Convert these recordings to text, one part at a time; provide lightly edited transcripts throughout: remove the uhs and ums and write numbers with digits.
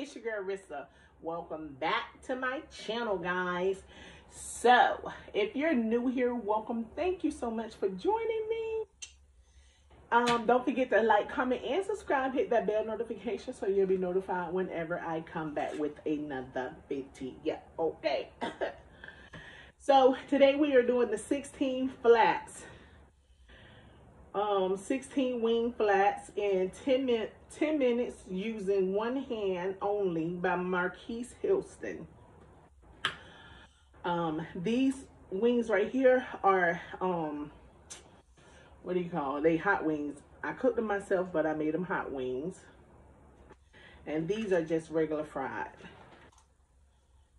It's your girl Rissa. Welcome back to my channel, guys. So if you're new here, welcome. Thank you so much for joining me. Don't forget to like, comment, and subscribe. Hit that bell notification so you'll be notified whenever I come back with another video. Okay. So today we are doing the 16 flats. 16 wing flats in 10 minutes using one hand only by Marqease Hilson. These wings right here are what do you call? They hot wings. I cooked them myself, but I made them hot wings. And these are just regular fried.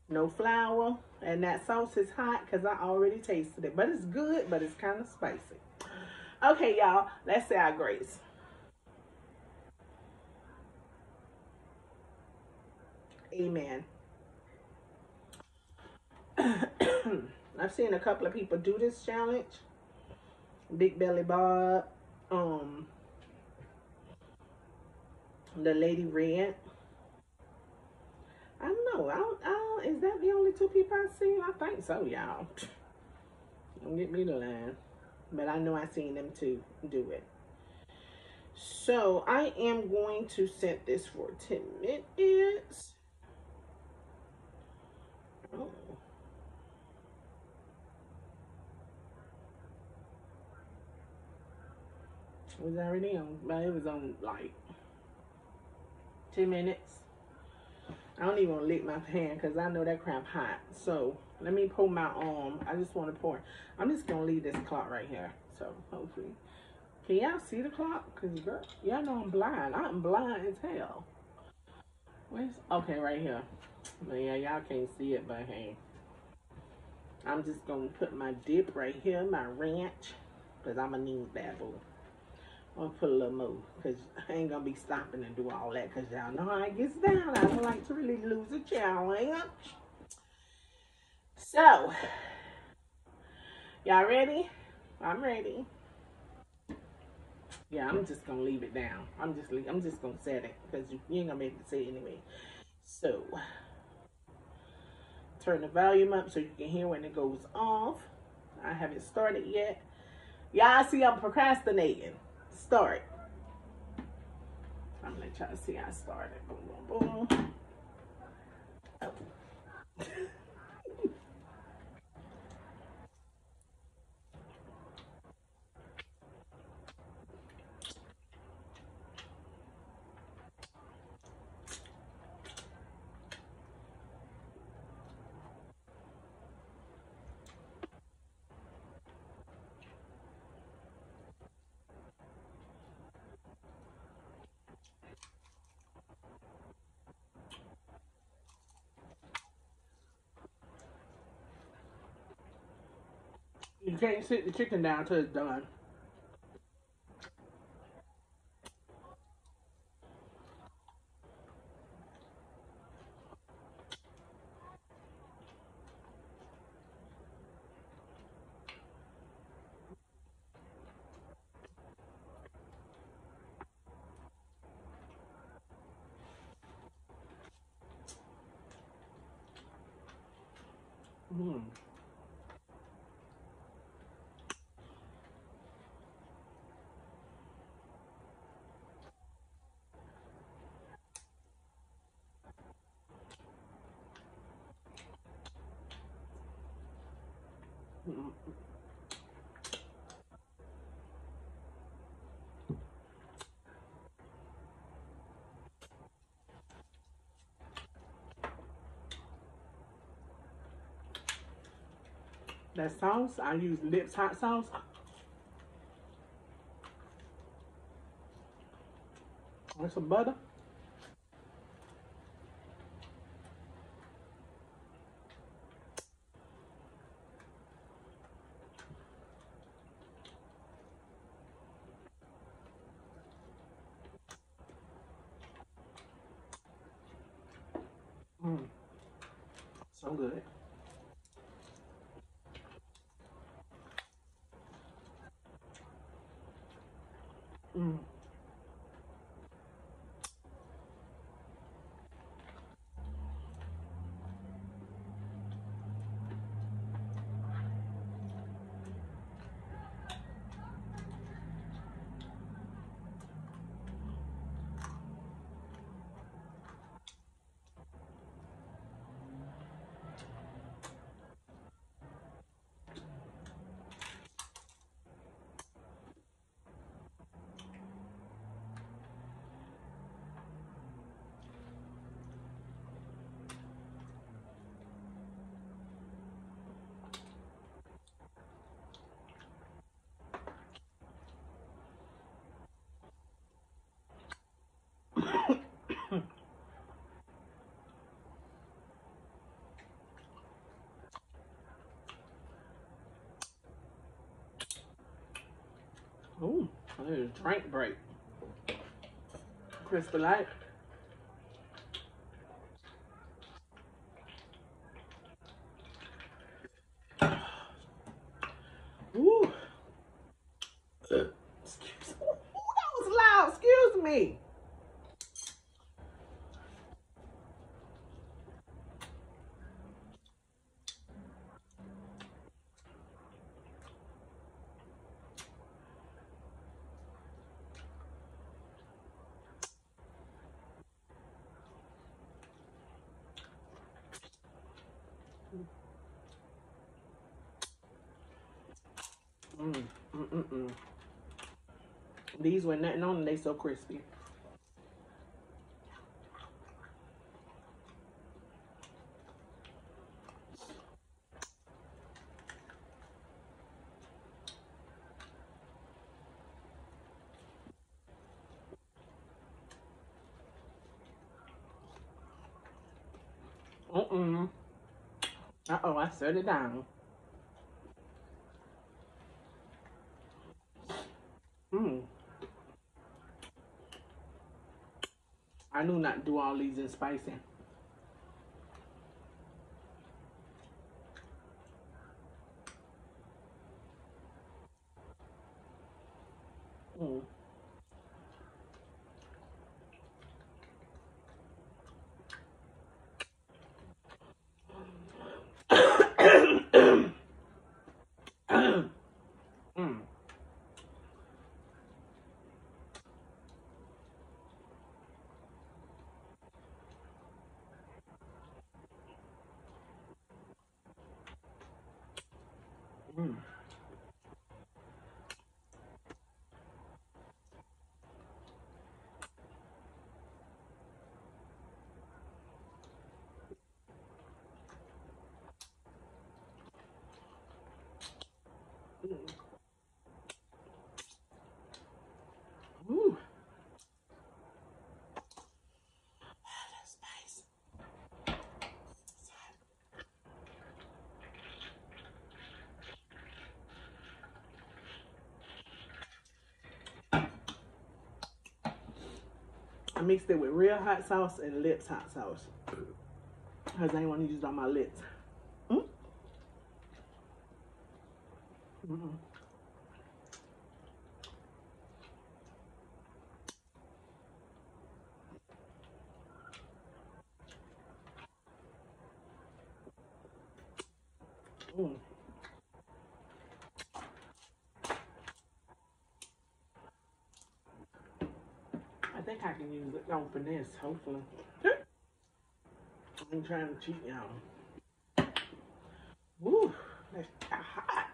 No flour, and that sauce is hot because I already tasted it, but it's good, but it's kind of spicy. Okay, y'all, let's say our grace. Amen. I've seen a couple of people do this challenge. Big Belly Bob, the Lady Red. I don't know. Is that the only two people I've seen? I think so, y'all. Don't get me to line. But I know I've seen them too do it. So I am going to set this for 10 minutes. Oh. It was already on, but it was on like 10 minutes. I don't even want to lick my pan because I know that crap hot. So let me pull my arm. I just want to pour. I'm just going to leave this clock right here. So hopefully. Can y'all see the clock? Because girl, y'all know I'm blind. I'm blind as hell. Where's, okay, right here. But yeah, y'all can't see it, but hey. I'm just going to put my dip right here, my ranch. Because I'm going to need that, boo. I'm gonna put a little more because I ain't gonna be stopping and do all that because y'all know how it gets down. I don't like to really lose a challenge. So, y'all ready? I'm ready. Yeah, I'm just gonna leave it down. I'm just gonna set it because you ain't gonna make it say it anyway. So, turn the volume up so you can hear when it goes off. I haven't started yet. Y'all see I'm procrastinating. Start. I'm gonna let y'all see I started. Boom, boom, boom. Oh. You can't sit the chicken down till it's done. That sauce, I use Lips hot sauce. And some butter. So good. Ooh, I need a drink break. Crystal Light. Ooh. Excuse me. Ooh, that was loud. Excuse me. These were nothing on them, they so crispy. Uh-oh, I set it down. I knew not to do all these in spicing. Ooh. That's nice. I mixed it with real hot sauce and Lips hot sauce because I ain't want to use it on my lips. I think I can use it on finesse, hopefully. I'm trying to cheat y'all. Woo, that's hot.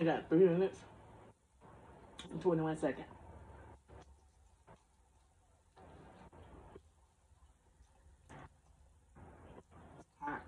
I got 3 minutes. 21 seconds. Hot.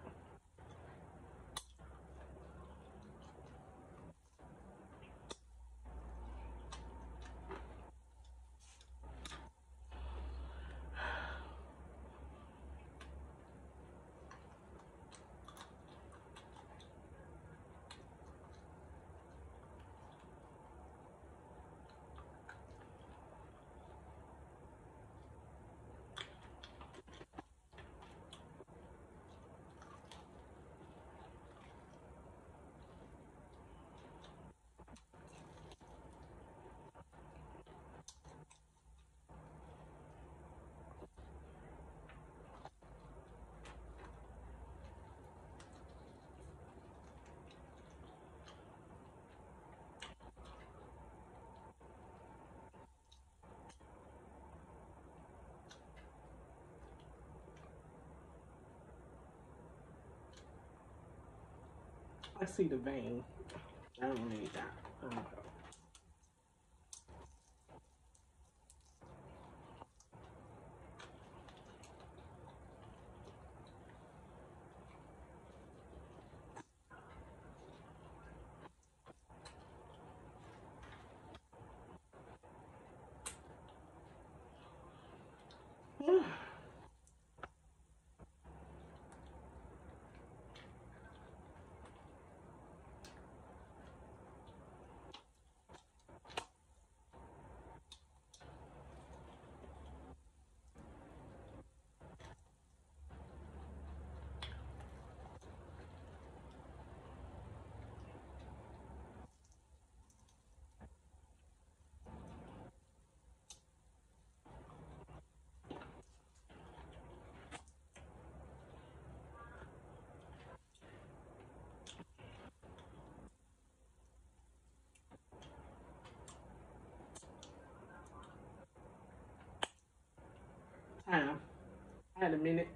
I see the vein. I don't need that. Oh. had a minute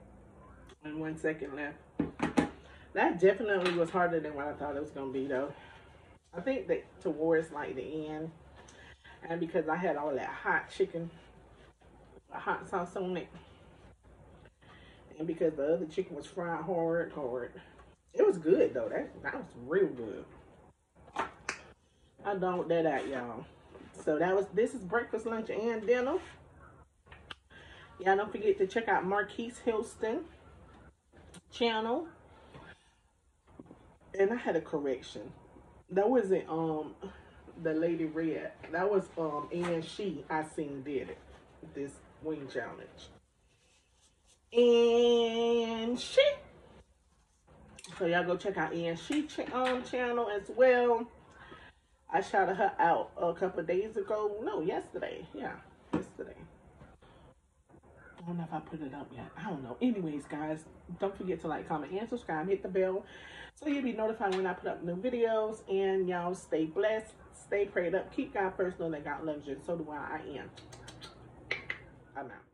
and 1 second left. That definitely was harder than what I thought it was going to be, though. I think that towards like the end, and because I had all that hot chicken, hot sauce on it, and because the other chicken was fried hard. It was good though. That was real good. I don't that out, y'all. So this is breakfast, lunch, and dinner. Y'all don't forget to check out Marqease Hilson channel. And I had a correction. That wasn't the Lady Red. That was and she I seen did it. This wing challenge. And she. So y'all go check out and she channel as well. I shouted her out a couple days ago. No, yesterday. Yeah, yesterday. I don't know if I put it up yet. I don't know. Anyways, guys, don't forget to like, comment, and subscribe. Hit the bell so you'll be notified when I put up new videos. And y'all stay blessed, stay prayed up, keep God first, know that God loves you, and so do I am. I'm out.